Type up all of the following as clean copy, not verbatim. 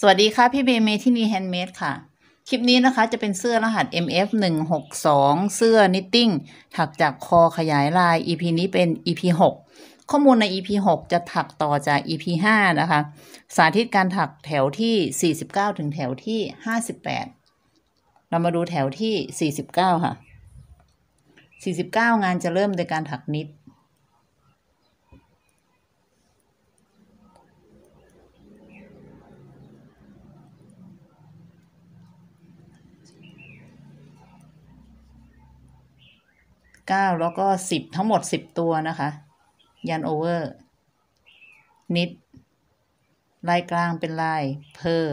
สวัสดีค่ะพี่เบย์ Mathineehandmade ค่ะคลิปนี้นะคะจะเป็นเสื้อรหัส MF162 เสื้อนิตติ้งถักจากคอขยายลาย EP นี้เป็น EP6 ข้อมูลใน EP6 จะถักต่อจาก EP5 นะคะสาธิตการถักแถวที่49ถึงแถวที่58เรามาดูแถวที่49ค่ะ49งานจะเริ่มโดยการถักนิต9แล้วก็10ทั้งหมด10ตัวนะคะยันโอเวอร์นิดลายกลางเป็นลายเพอร์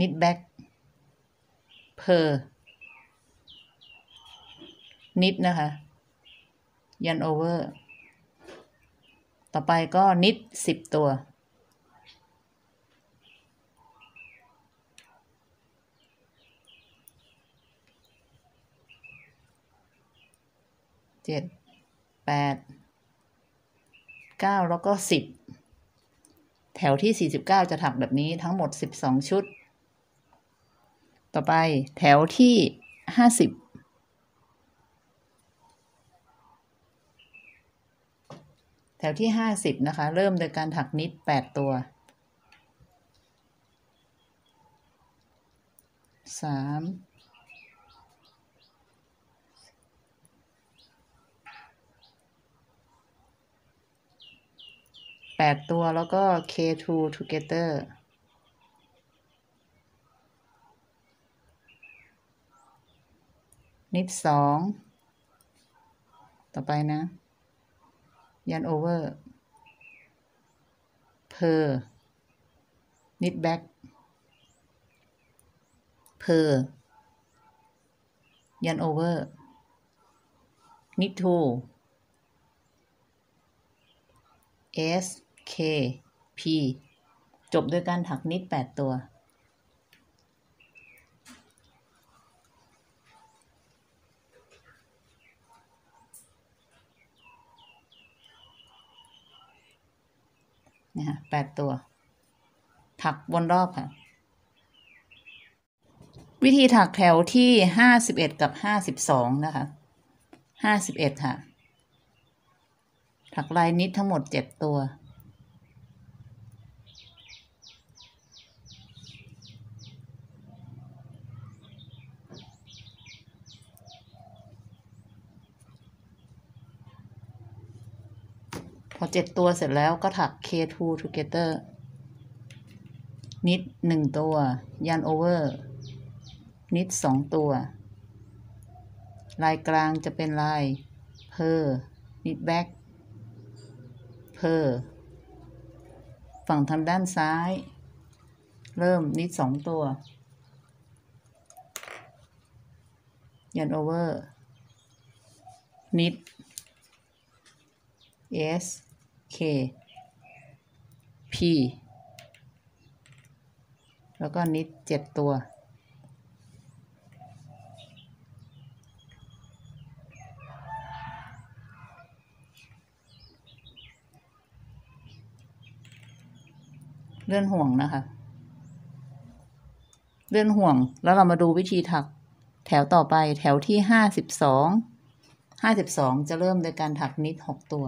นิดแบ็คเพอร์นิดนะคะยันโอเวอร์ต่อไปก็นิด10ตัว7 8 9แล้วก็10แถวที่49จะถักแบบนี้ทั้งหมด12ชุดต่อไปแถวที่50แถวที่50นะคะเริ่มโดยการถักนิด8ตัว3 8ตัวแล้วก็ K2 together นิด2ต่อไปนะยันโอเวอร์เพอร์นิดแบ็คเพอร์ยันโอเวอร์นิด2 S K P จบด้วยการถักนิด8ตัวนะคะ8ตัวถักวนรอบค่ะวิธีถักแถวที่51กับ52นะคะ51ค่ะถักลายนิดทั้งหมด7ตัวพอ7ตัวเสร็จแล้วก็ถัก K2 together นิด1ตัวยันโอเวอร์นิด2ตัวลายกลางจะเป็นลายเพอร์นิดแบ็คเพอร์ฝั่งทางด้านซ้ายเริ่มนิด2ตัวยันโอเวอร์นิด S K P แล้วก็นิด7ตัวเลื่อนห่วงนะคะเลื่อนห่วงแล้วเรามาดูวิธีถักแถวต่อไปแถวที่52จะเริ่มโดยการถักนิด6ตัว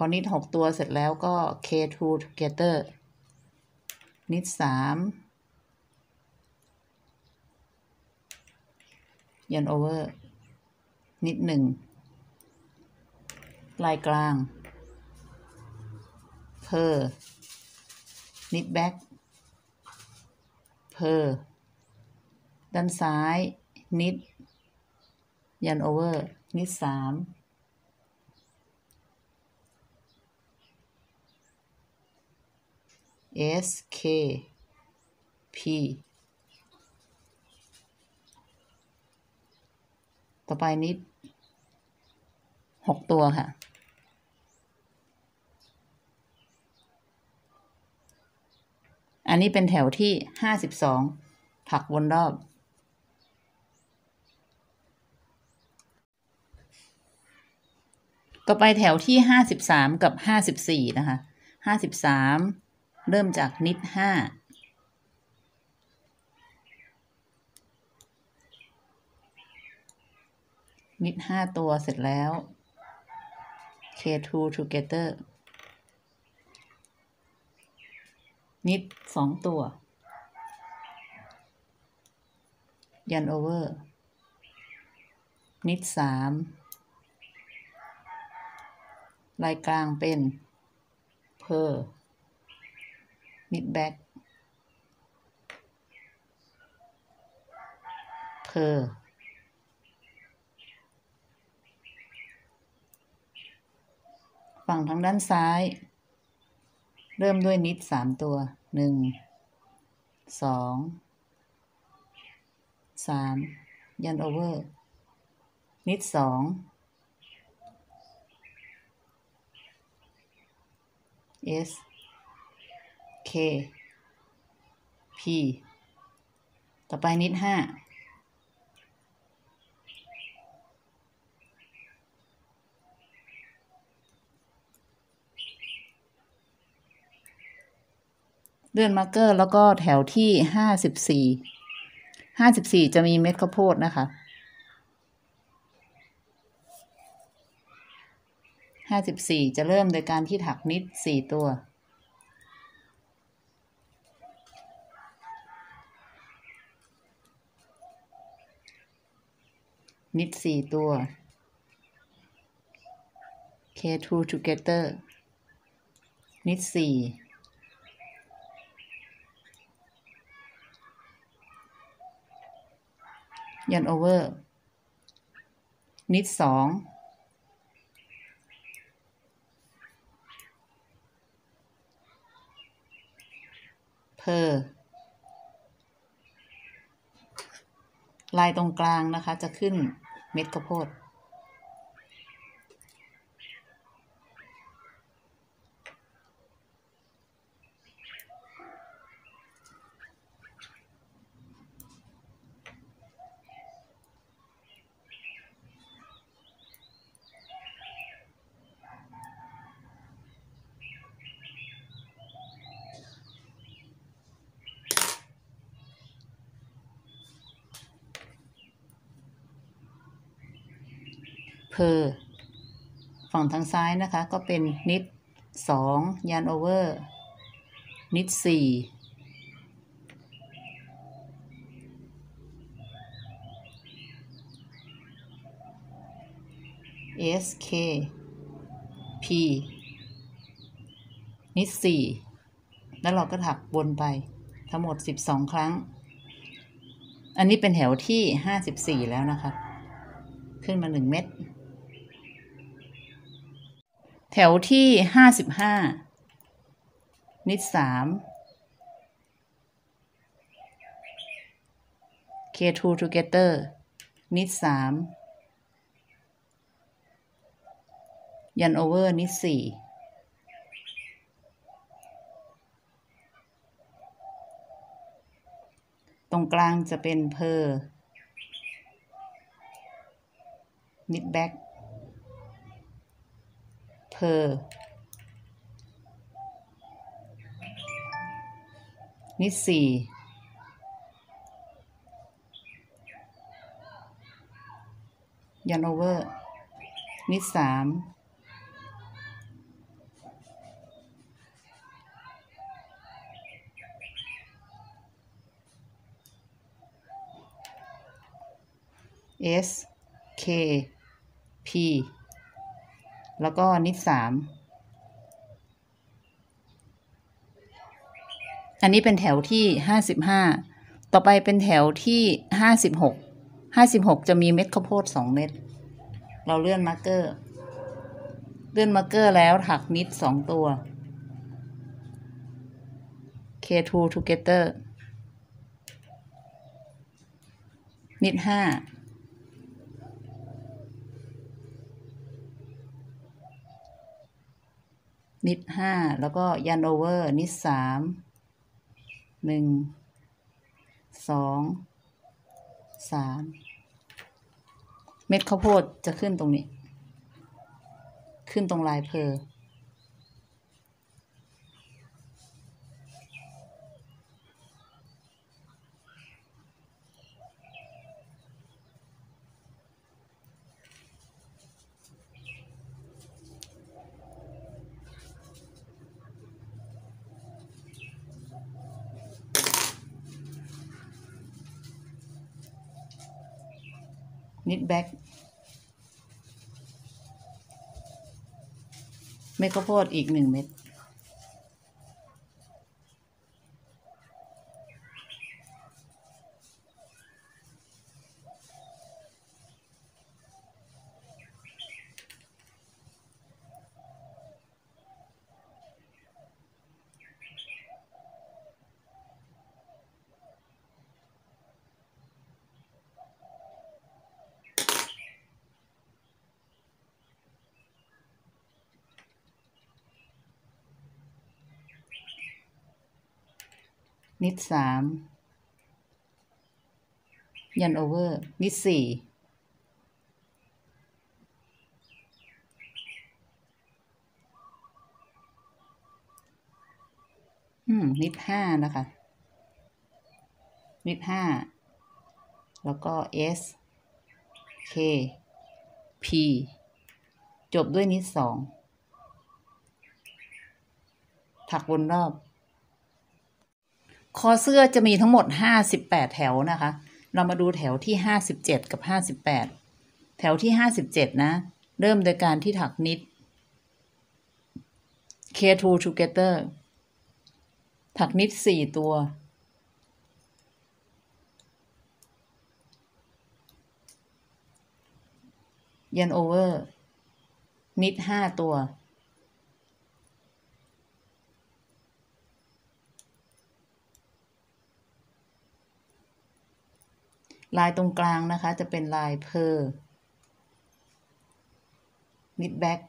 พอนิด6ตัวเสร็จแล้วก็ K2 together นิด3ยันโอเวอร์นิด1ลายกลางเพอร์นิดแบ็คเพอร์ด้านซ้ายนิดยันโอเวอร์นิด3S K P ต่อไปนิด6ตัวค่ะ อันนี้เป็นแถวที่52ถักวนรอบต่อไปแถวที่53กับ54นะคะ53เริ่มจากนิด5นิด5ตัวเสร็จแล้ว K2 together นิด2ตัวยันโอเวอร์นิด3ลายกลางเป็นเพอร์นิดแบ็คเพอร์ฝั่งทางด้านซ้ายเริ่มด้วยนิด3ตัว1 2 3ยันโอเวอร์นิด2 S K P ต่อไปนิด5เลื่อนมาร์กเกอร์แล้วก็แถวที่54จะมีเม็ดข้าวโพดนะคะ54จะเริ่มโดยการที่ถักนิด4ตัวนิด4ตัว K2 together นิด4ยันโอเวอร์นิด2เพอร์ลายตรงกลางนะคะจะขึ้นเม็ดข้าวโพดฝั่งทางซ้ายนะคะก็เป็นนิด2ยันโอเวอร์นิด4 S K P นิด4แล้วเราก็ถักวนไปทั้งหมด12ครั้งอันนี้เป็นแถวที่54แล้วนะคะขึ้นมา1เม็ดแถวที่55นิด3 K2 together นิด3ยันโอเวอร์นิด4ตรงกลางจะเป็นเพอร์นิดแบ็คเพอร์นิด4ยันโอเวอร์นิด3 S K Pแล้วก็นิด3อันนี้เป็นแถวที่55ต่อไปเป็นแถวที่56จะมีเม็ดข้าวโพด2เม็ดเราเลื่อนมาร์กเกอร์แล้วถักนิด2ตัว K2 together นิด5นิด5แล้วก็ยันโอเวอร์นิด3 หนึ่งสองสามเม็ดข้าวโพดจะขึ้นตรงนี้ขึ้นตรงลายเพอนิดแบ็กเม็ดข้าวโพดอีกหนึ่งเม็ดนิดสามยันโอเวอร์นิดสี่นิดห้านะคะนิดห้าแล้วก็เอสเคพีจบด้วยนิดสองถักวนรอบคอเสื้อจะมีทั้งหมด58แถวนะคะเรามาดูแถวที่57กับ58แถวที่57นะเริ่มโดยการที่ถักนิด K2 together ถักนิด4ตัวยันโอเวอร์นิด5ตัวลายตรงกลางนะคะจะเป็นลายเพอร์นิดแบ็ก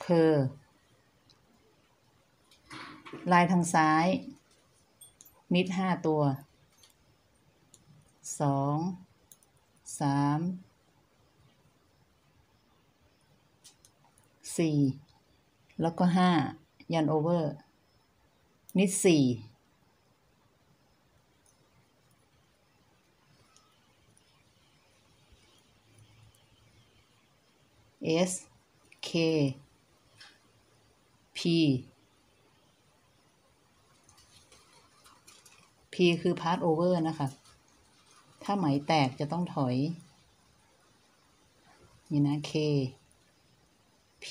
เพอร์ลายทางซ้ายนิดห้าตัวสองสามสี่แล้วก็ห้ายันโอเวอร์นิดสี่S K P P คือ Pass Over นะคะถ้าไหมแตกจะต้องถอยนี่นะ K P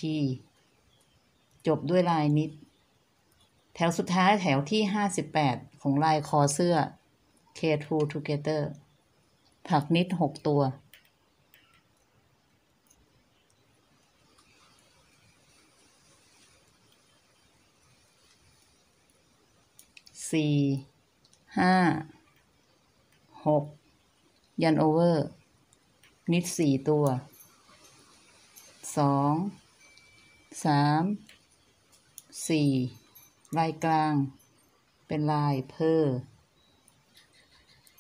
จบด้วยลายนิดแถวสุดท้ายแถวที่58ของลายคอเสื้อ K2 Together ถักนิด6ตัวสี่ห้าหกยันโอเวอร์นิดสี่ตัวสองสามสี่ลายกลางเป็นลายเพอร์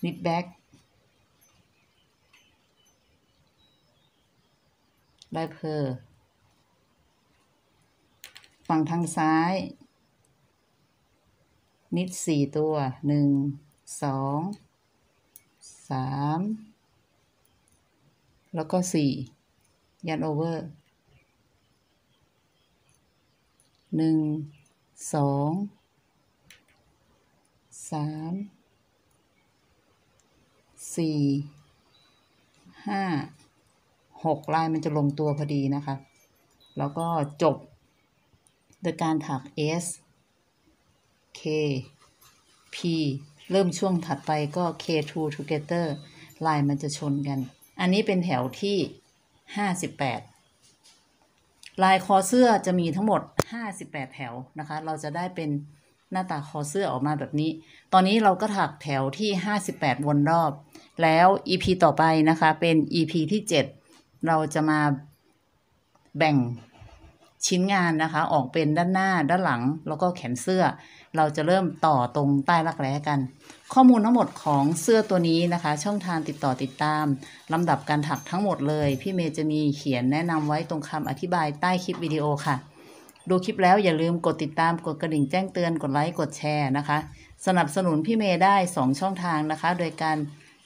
นิดแบ็กลายเพอร์ฝั่งทางซ้ายนิดสี่ตัวหนึ่งสองสามแล้วก็สี่ยันโอเวอร์หนึ่งสองสามสี่ห้าหกลายมันจะลงตัวพอดีนะคะแล้วก็จบโดยการถัก S K P เริ่มช่วงถัดไปก็ K2 together ลายมันจะชนกันอันนี้เป็นแถวที่58ลายคอเสื้อจะมีทั้งหมด58แถวนะคะเราจะได้เป็นหน้าตาคอเสื้อออกมาแบบนี้ตอนนี้เราก็ถักแถวที่58วนรอบแล้ว EP ต่อไปนะคะเป็น EP ที่7เราจะมาแบ่ง ชิ้นงานนะคะออกเป็นด้านหน้าด้านหลังแล้วก็แขนเสื้อเราจะเริ่มต่อตรงใต้รักแร้กันข้อมูลทั้งหมดของเสื้อตัวนี้นะคะช่องทางติดต่อติดตามลำดับการถักทั้งหมดเลยพี่เมย์จะมีเขียนแนะนำไว้ตรงคำอธิบายใต้คลิปวิดีโอค่ะดูคลิปแล้วอย่าลืมกดติดตามกดกระดิ่งแจ้งเตือนกดไลค์กดแชร์นะคะสนับสนุนพี่เมย์ได้2ช่องทางนะคะโดยการ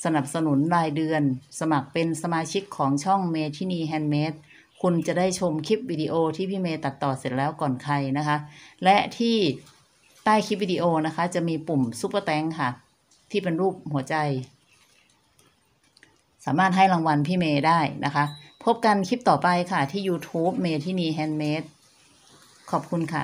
สนับสนุนรายเดือนสมัครเป็นสมาชิกของช่อง Mathineehandmadeคุณจะได้ชมคลิปวิดีโอที่พี่เมย์ตัดต่อเสร็จแล้วก่อนใครนะคะและที่ใต้คลิปวิดีโอนะคะจะมีปุ่มซุปเปอร์แตงค่ะที่เป็นรูปหัวใจสามารถให้รางวัลพี่เมย์ได้นะคะพบกันคลิปต่อไปค่ะที่ YouTube Mathineehandmade ขอบคุณค่ะ